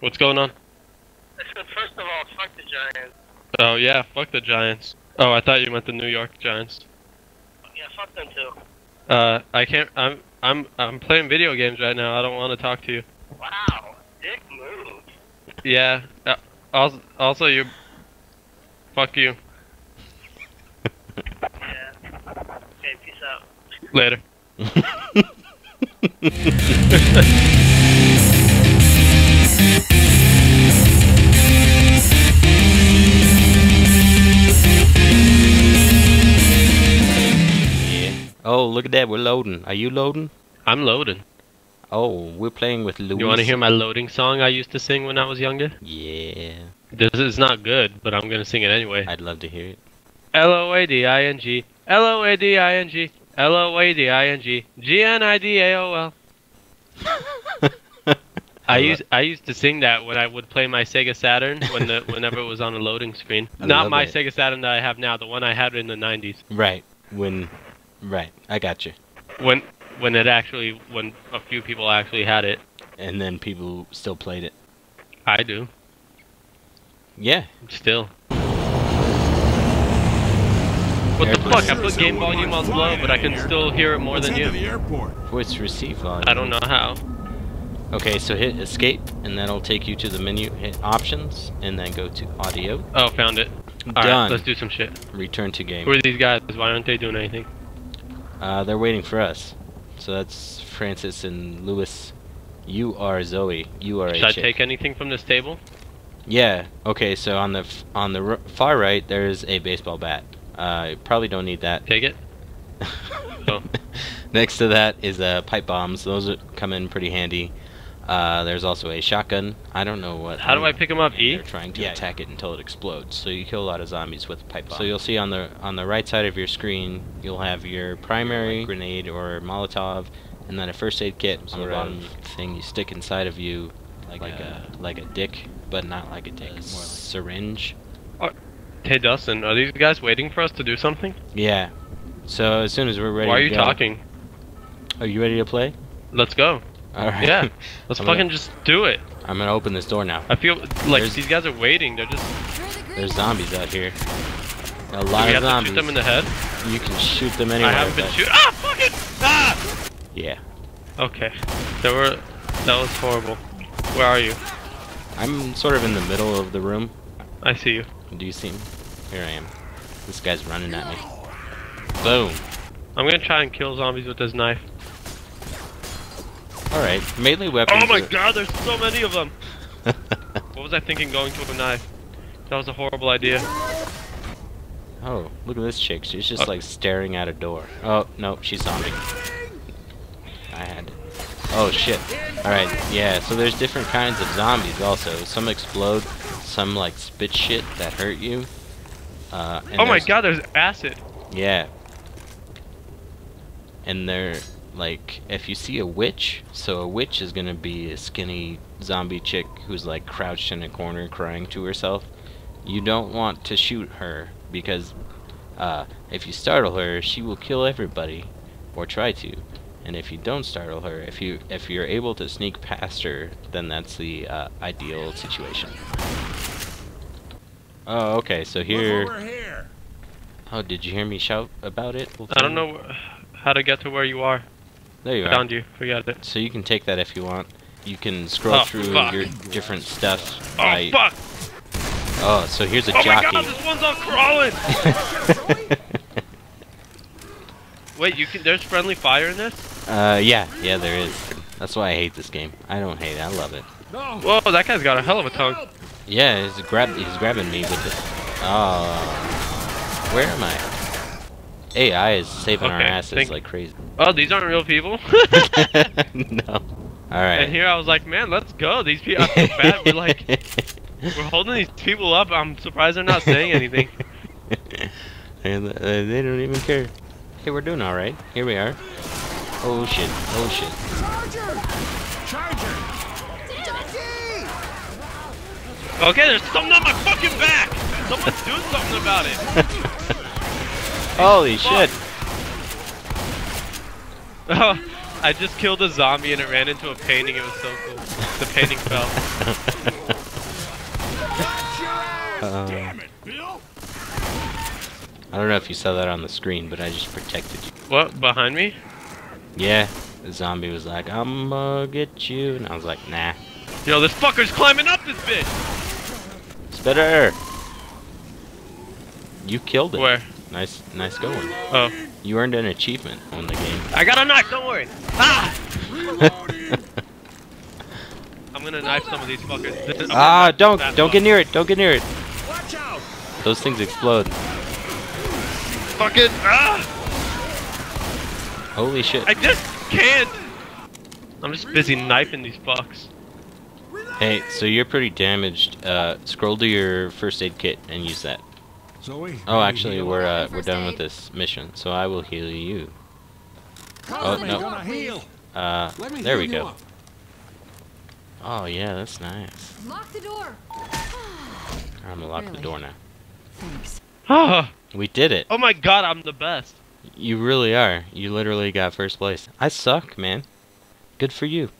What's going on? First of all, fuck the Giants. Oh yeah, fuck the Giants. Oh, I thought you meant the New York Giants. Yeah, fuck them too. I can't. I'm playing video games right now. I don't want to talk to you. Wow, dick move. Yeah. Also, you. Fuck you. Yeah. Okay, peace out. Later. Oh, look at that, we're loading. Are you loading? I'm loading. Oh, we're playing with Luis. You want to hear my loading song I used to sing when I was younger? Yeah. This is not good, but I'm going to sing it anyway. I'd love to hear it. L-O-A-D-I-N-G, L-O-A-D-I-N-G, L-O-A-D-I-N-G, G-N-I-D-A-O-L. I used to sing that when I would play my Sega Saturn whenever it was on a loading screen. Not my Sega Saturn that I have now, the one I had in the 90s. Right. Right, I got you. When a few people actually had it. And then people still played it. I do. Yeah. Still. What the fuck? I put game volume on low, but I can still hear it more than you. Voice receive volume. I don't know how. Okay, so hit escape, and that'll take you to the menu. Hit options, and then go to audio. Oh, found it. Alright, let's do some shit. Return to game. Who are these guys? Why aren't they doing anything? They're waiting for us. So that's Francis and Lewis. You are Zoe. You are a chick. Should I take anything from this table? Yeah. Okay. So on the far right, there's a baseball bat. Probably don't need that. Take it. Oh. Next to that is pipe bombs. Those come in pretty handy. There's also a shotgun. I don't know what. How do I pick them up? E. They're trying to attack it until it explodes. So you kill a lot of zombies with pipe bombs. So you'll see on the right side of your screen, you'll have your primary grenade or Molotov, and then a first aid kit on the bottom thing you stick inside of you, like a dick, but not like a dick, more like a syringe. Hey Dustin, are these guys waiting for us to do something? Yeah. So as soon as we're ready. Why are you talking? Are you ready to play? Let's go. Alright. Yeah, let's fucking just do it. I'm gonna open this door now. I feel like these guys are waiting, they're just... There's zombies out here. A lot of zombies. You have to shoot them in the head? You can shoot them anywhere. I haven't been shooting. Ah! Fuck it! Ah! Yeah. Okay. That was horrible. Where are you? I'm sort of in the middle of the room. I see you. Do you see me? Here I am. This guy's running at me. Boom. I'm gonna try and kill zombies with this knife. Alright, melee weapons. Oh my god, there's so many of them! What was I thinking going to with a knife? That was a horrible idea. Oh, look at this chick. She's just like staring at a door. Oh, no, she's zombie. I had. Oh shit. Alright, yeah, so there's different kinds of zombies also. Some explode, some like spit shit that hurt you. And oh my god, there's acid! Yeah. And they're. Like, if you see a witch, so a witch is gonna be a skinny zombie chick who's like crouched in a corner crying to herself. You don't want to shoot her because if you startle her, she will kill everybody, or try to. And if you don't startle her, if you're able to sneak past her, then that's the ideal situation. Oh, okay. So here. Oh, did you hear me shout about it? I don't know how to get to where you are. There you are. Found you. Forget it. So you can take that if you want. You can scroll through your different stuff. Oh, fuck! Oh, so here's a jockey. Oh my god, this one's all crawling! Wait, there's friendly fire in this? Yeah, there is. That's why I hate this game. I don't hate it, I love it. Whoa, that guy's got a hell of a tongue. Yeah, he's grabbing me with it. Oh. Where am I? AI is saving our asses like crazy. Oh, these aren't real people? No. Alright. And here I was like, man, let's go. These people are so bad. We're holding these people up. I'm surprised they're not saying anything. And they don't even care. Hey, we're doing alright. Here we are. Oh shit. Oh shit. Charger! Okay, there's something on my fucking back! Someone's doing something about it! Holy shit! Oh, I just killed a zombie and it ran into a painting. It was so cool. The painting fell. Damn it, Bill! I don't know if you saw that on the screen, but I just protected you. What? Behind me? Yeah. The zombie was like, I'm gonna get you. And I was like, nah. Yo, this fucker's climbing up this bitch! Spitter! You killed it. Where? Nice, nice going. Oh. You earned an achievement on the game. I got a knife, don't worry! Ah! I'm gonna knife some of these fuckers. Ah, don't get near it, don't get near it! Watch out! Those things explode. Fuck it! Ah! Holy shit. I just can't! I'm just busy knifing these fucks. Hey, so you're pretty damaged. Scroll to your first aid kit and use that. Zoe, oh, actually, we're done with this mission, so I will heal you. Oh, no. There we go. Oh, yeah, that's nice. Lock the door. I'm gonna lock the door now. Thanks. Ah, we did it. Oh my god, I'm the best. You really are. You literally got first place. I suck, man. Good for you.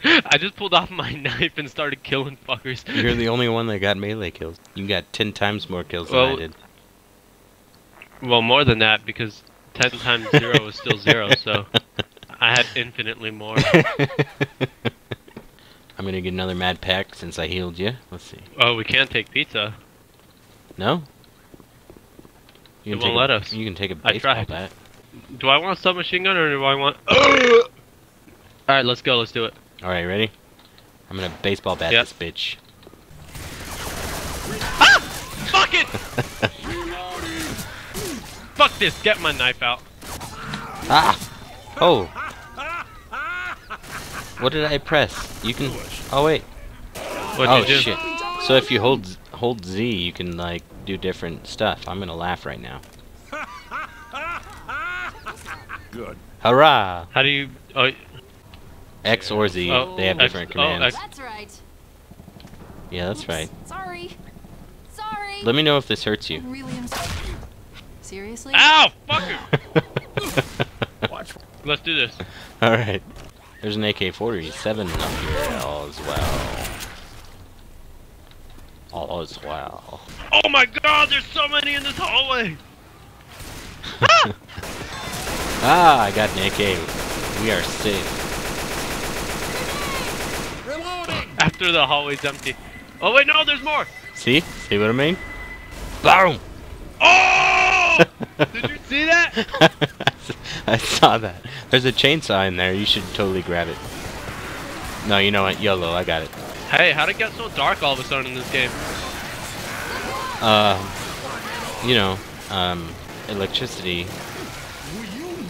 I just pulled off my knife and started killing fuckers. You're the only one that got melee kills. You got 10 times more kills than I did. Well, more than that, because 10 times 0 is still 0, so I had infinitely more. I'm gonna get another mad pack since I healed you. Let's see. Oh, we can't take pizza. No? You won't let us. You can take a baseball bat. Do I want a submachine gun or do I want... Alright, let's go. Let's do it. Alright, ready? I'm gonna baseball bat this bitch. Ah! Fuck it! Fuck this! Get my knife out. Ah! Oh! What did I press? You can... Oh, wait. What'd you do? Shit. So if you hold Z, you can, like, do different stuff. I'm gonna laugh right now. Good. Hurrah! How do you... Oh, X or Z, they have different commands. That's right. Yeah, that's right. Sorry. Sorry. Let me know if this hurts you. Really, I'm sorry. Seriously? Ow! Fucker! Watch. Let's do this. All right. There's an AK-47 up here. All is well. All is well. Oh my God! There's so many in this hallway. Ah! Ah! I got an AK. We are safe. After the hallway's empty. Oh wait, no, there's more! See? See what I mean? Boom! Oh! Did you see that? I saw that. There's a chainsaw in there. You should totally grab it. No, you know what? YOLO, I got it. Hey, how'd it get so dark all of a sudden in this game? You know, electricity.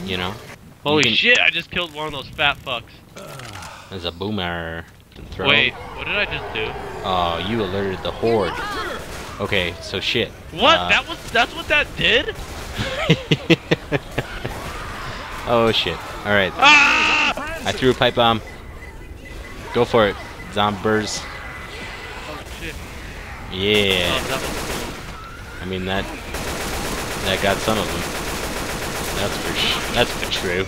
You know? Holy shit, I just killed one of those fat fucks. There's a boomer. Wait, what did I just do? Oh, you alerted the horde. Okay, so shit. What? That's what that did? Oh shit. Alright. Ah! I threw a pipe bomb. Go for it, zombies. Oh shit. Yeah. I mean that got some of them. That's for true.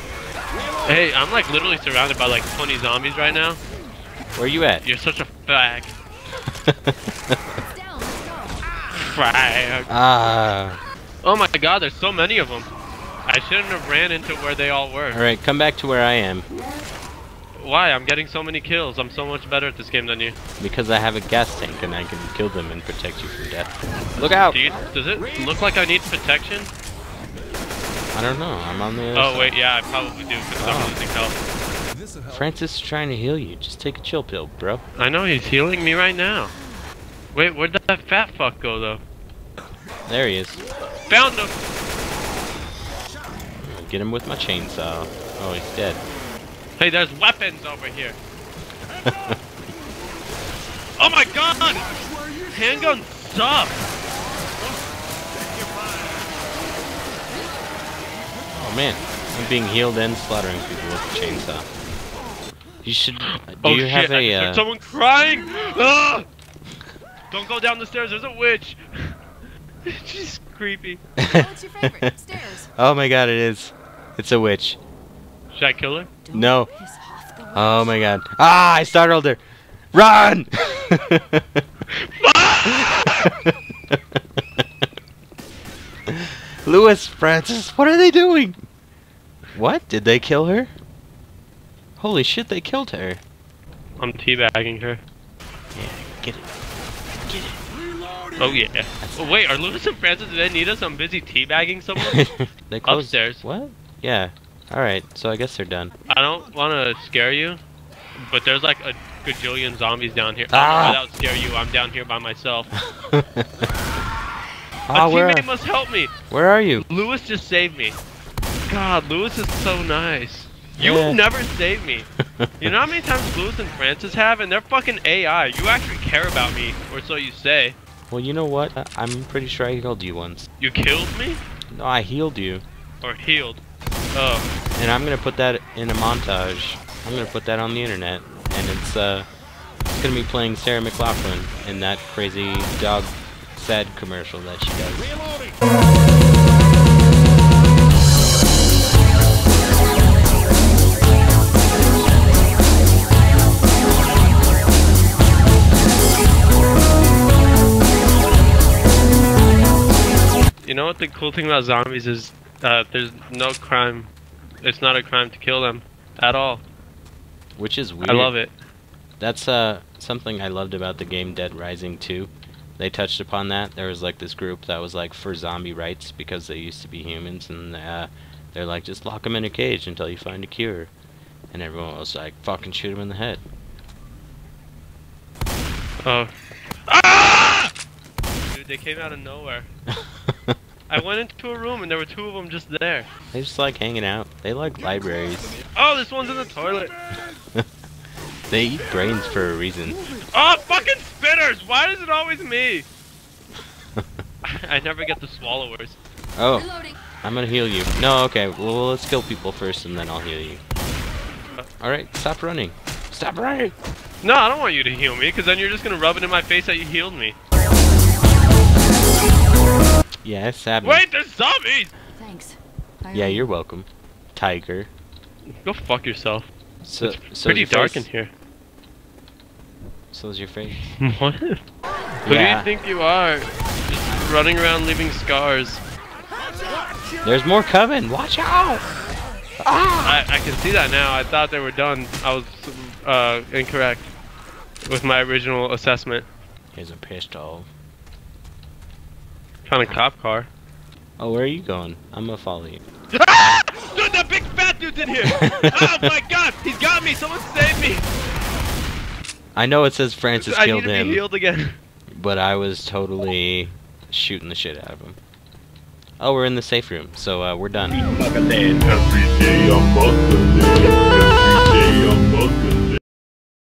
Hey, I'm like literally surrounded by like 20 zombies right now. Where you at? You're such a fag. Frag. Ah. Oh my god, there's so many of them. I shouldn't have ran into where they all were. Alright, come back to where I am. Why? I'm getting so many kills. I'm so much better at this game than you. Because I have a gas tank and I can kill them and protect you from death. Look out! Does it look like I need protection? I don't know. I'm on the other side. Wait, yeah, I probably do because I'm losing health. Francis is trying to heal you. Just take a chill pill, bro. I know, he's healing me right now. Wait, where'd that fat fuck go, though? There he is. Found him! Get him with my chainsaw. Oh, he's dead. Hey, there's weapons over here. Oh my god! Handguns suck! Oh man, I'm being healed and slaughtering people with the chainsaw. You should. Do you have a? I heard someone crying! Don't go down the stairs. There's a witch. She's creepy. What's your favorite? Upstairs. Oh my god, it is. It's a witch. Should I kill her? No. Oh my god. Ah, I startled her. Run! Louis, Francis, what are they doing? What? Did they kill her? Holy shit, they killed her. I'm teabagging her. Yeah, get it. Get it. Reloading. Oh, yeah. Oh, wait, are Louis and Francis, do they need us? I'm busy teabagging someone. They closed. Upstairs. What? Yeah. Alright, so I guess they're done. I don't want to scare you, but there's like a gajillion zombies down here. Ah! That would scare you. I'm down here by myself. A teammate must help me. Where are you? Louis just saved me. God, Louis is so nice. You never saved me. You know how many times Louis and Francis have, and they're fucking AI. You actually care about me, or so you say. Well, you know what? I'm pretty sure I healed you once. You killed me? No, I healed you. Or healed. Oh. And I'm gonna put that in a montage. I'm gonna put that on the internet, and it's gonna be playing Sarah McLaughlin in that crazy dog sad commercial that she does. Reloading. You know what the cool thing about zombies is? There's no crime. It's not a crime to kill them at all. Which is weird. I love it. That's something I loved about the game Dead Rising 2. They touched upon that. There was like this group that was like for zombie rights because they used to be humans, and they're like, just lock them in a cage until you find a cure. And everyone was like, fucking shoot them in the head. Oh. Ah! Dude, they came out of nowhere. I went into a room and there were two of them just there. They just like hanging out. They like libraries. Oh, this one's in the toilet. They eat brains for a reason. Oh, fucking spitters! Why is it always me? I never get the swallowers. Oh, I'm gonna heal you. No, okay. Well, let's kill people first and then I'll heal you. Alright, stop running. Stop running! No, I don't want you to heal me because then you're just gonna rub it in my face that you healed me. Yeah, it's happening. Wait, there's zombies! Thanks. Yeah, you're welcome. Tiger. Go fuck yourself. So, it's pretty dark in here. So is your face. What? Who do you think you are? Just running around leaving scars. There's more coming! Watch out! Ah! I can see that now. I thought they were done. I was incorrect with my original assessment. Here's a pistol. Kind of cop car. Oh, where are you going? I'm gonna follow you. Ah! Dude, that big fat dude's in here! Oh my god, he's got me! Someone save me! I know it says Francis killed him. I need to be healed again. But I was totally shooting the shit out of him. Oh, we're in the safe room, so we're done.